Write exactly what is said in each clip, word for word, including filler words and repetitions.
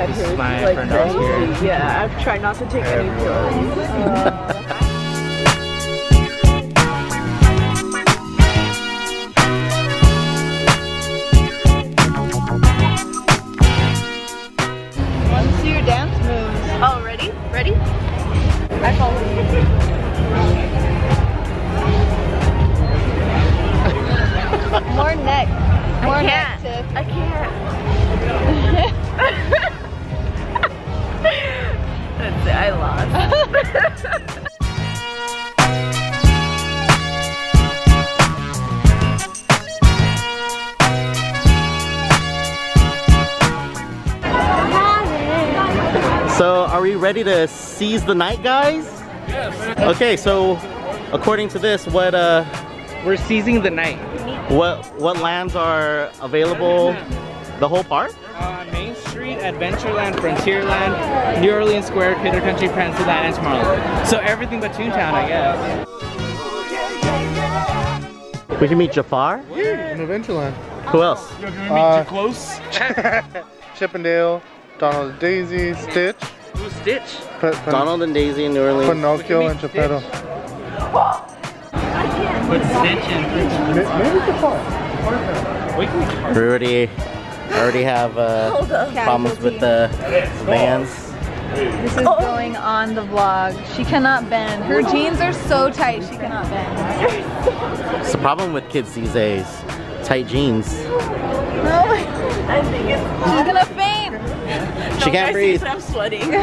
at her. She's like crazy. Yeah, I've tried not to take any pills. Uh, So, are we ready to seize the night, guys? Yes. Okay, so according to this, what uh we're seizing the night. What what lands are available? The whole park? Uh, Main Street, Adventureland, Frontierland, New Orleans Square, Critter Country, Prancerland, and Tomorrowland. So everything but Toontown, I guess. We can meet Jafar. Yeah, in Adventureland. Who else? You're gonna meet uh, too close. Chip and Dale. Donald and Daisy, Stitch. Who's Stitch? P P Donald and Daisy in New Orleans. Pinocchio and Jeffetto. Put Stitch and Maybe Jafar. We already, already have uh, problems with the vans. This is going on the vlog. She cannot bend. Her jeans are so tight, she cannot bend. It's the problem with kids these days. Tight jeans. No, I think it's she's gonna faint. She no, can't breathe. I'm sweating. First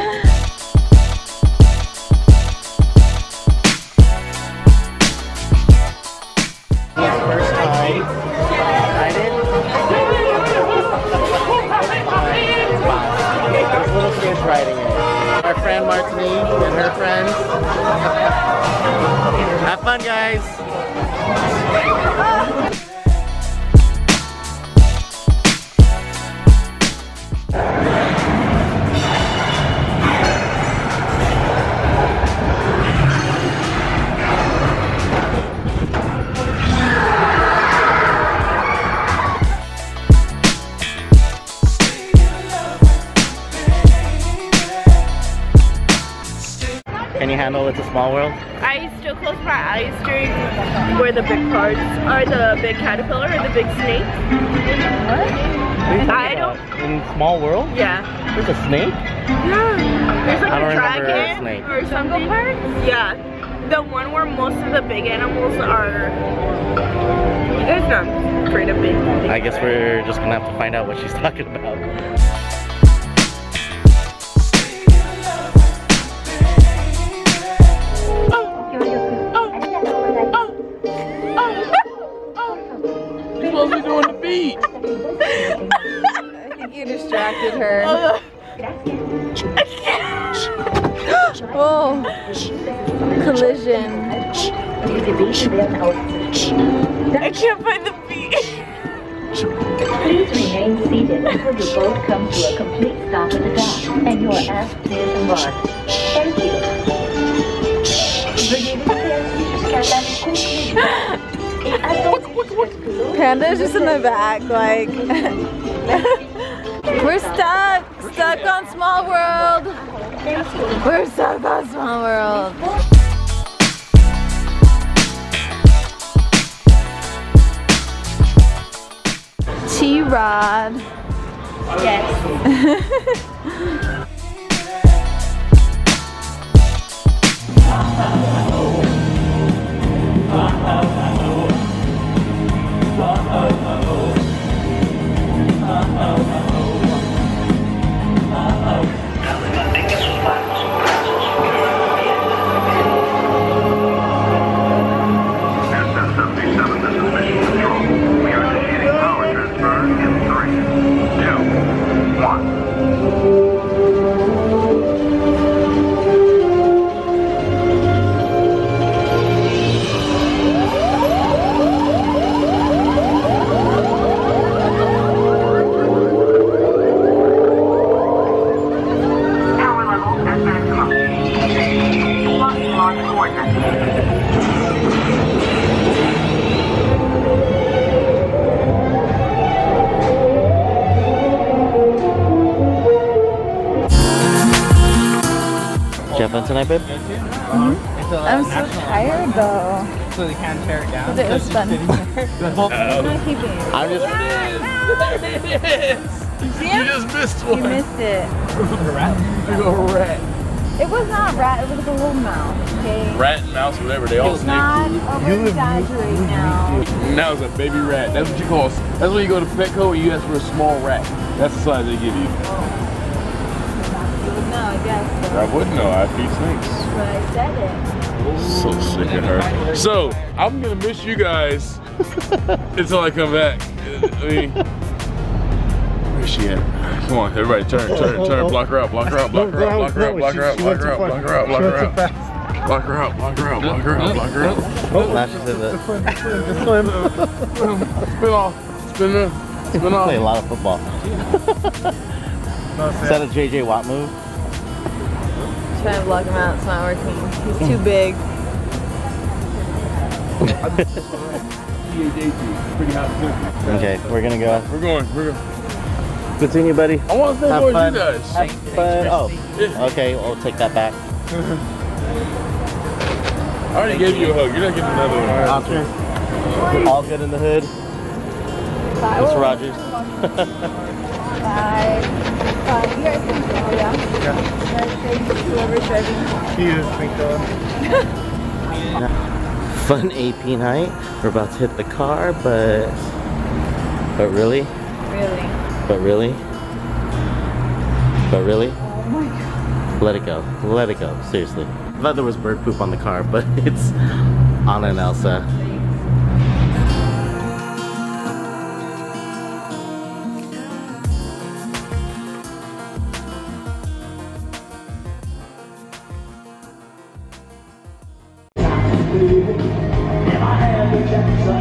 time. Excited? There's little kids riding it. Our friend Martin and her friends. Have fun, guys. Can you handle It's a Small World? I still close my eyes during where the big cards are, the big caterpillar or the big snake. What? I don't. In Small World? Yeah. There's a snake? Yeah. There's like I a dragon a snake. Or something. Jungle parts? Yeah. The one where most of the big animals are. It's not afraid of big. I guess we're just gonna have to find out what she's talking about. Distracted her. Uh, oh, collision. I can't find the beat. Please remain seated until the boat comes to a complete stop at the dock and you are asked to disembark. Thank you. Panda's just in the back, like. We're stuck! Stuck on Small World! We're stuck on Small World! T-Rod. Yes. tonight, babe? Mm-hmm. It's a, like, I'm so tired though. So they can't tear it down? It was fun. Well, I'm keeping it. I'm just... It is! You just missed one. You missed it. It was a rat. It was a rat. It was not rat, it was like a little mouse, okay? Rat and mouse, whatever, they all snake food. You exaggerate now. Now it's a baby rat. That's what you call... That's when you go to Petco and you ask for a small rat. That's the size they give you. Oh. No, I guess. So. I wouldn't know. I feed snakes. But I said it. Ooh. So sick of her. So, I'm going to miss you guys until I come back. I mean, where's she at? Come on, everybody turn, turn, turn. Block her out, block her out, block her out, block her out, block her out, block her out, block her out, block her out. Block her out, block her out, block her out, block her out. Lashes in it. Spin off. Spin off. Spin off. I play a lot of football. Is that a J J. Watt move? Trying to block him out, it's not working. He's too big. Okay, we're gonna go. We're going, we're going. Good seeing you, buddy. I want to say more to you guys. Have fun. Oh, okay, I'll well, take that back. I already Thank gave you. you a hug, you're not getting another one. After, all good in the hood. Bye. Mister Rogers. Bye. Uh, you guys can go, yeah? Yeah. He is, thank God. Fun A P night. We're about to hit the car, but... But really? Really. But really? But really? Oh my God. Let it go. Let it go. Seriously. I thought there was bird poop on the car, but it's Anna and Elsa. If I had a chance,